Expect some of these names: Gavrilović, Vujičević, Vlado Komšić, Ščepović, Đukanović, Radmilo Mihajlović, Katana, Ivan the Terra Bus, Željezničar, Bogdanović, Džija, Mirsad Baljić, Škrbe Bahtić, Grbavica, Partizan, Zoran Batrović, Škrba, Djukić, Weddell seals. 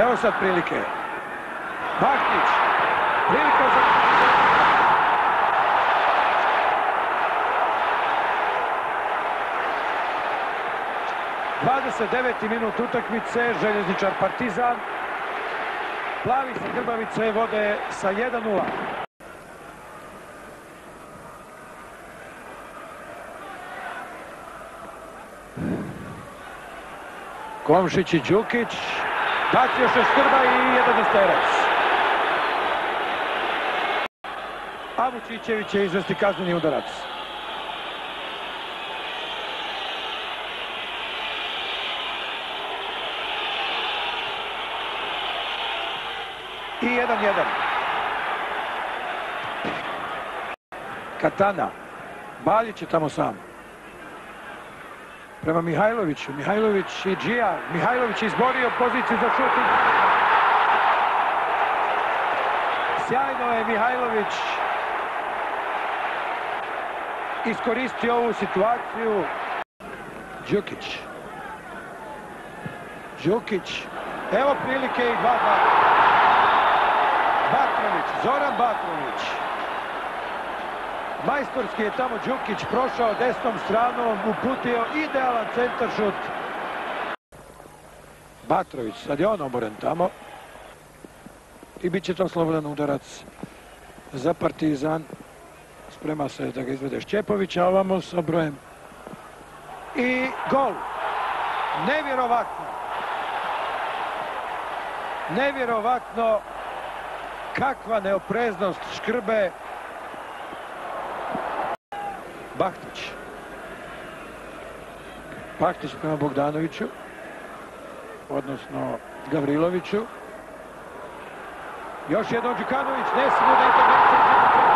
Evo sad prilike. Bahtić. Prilika za... Deveti minut utakmice, Željezničar Partizan. Plavi sa Grbavice vode sa 1-0. Komšić i Djukić. Bacio je Škrba i jedan esterac. A Vučićević je izvesti kazneni udarac. I 1-1. Katana. Baljić je tamo sam. Prema Mihajloviću. Mihajlović i Džija. Mihajlović je izborio poziciju za šuting. Sjajno je Mihajlović iskoristio ovu situaciju. Djukić. Djukić. Evo prilike i 2-2. Batrović, Zoran Batrović. Majstorski je tamo Djukić prošao desnom stranom, uputio idealan centaršut. Batrović, sad je on oboren tamo. I bit će to slobodan udarac za Partizan. Sprema se da ga izvede Ščepović, a ovamo sa brojem. I gol. Nevjerovatno. Nevjerovatno. Kakva neopreznost Škrbe. Bahtić. Bahtić prema Bogdanoviću. Odnosno Gavriloviću. Još jednom Đukanović. Ne smije da je to...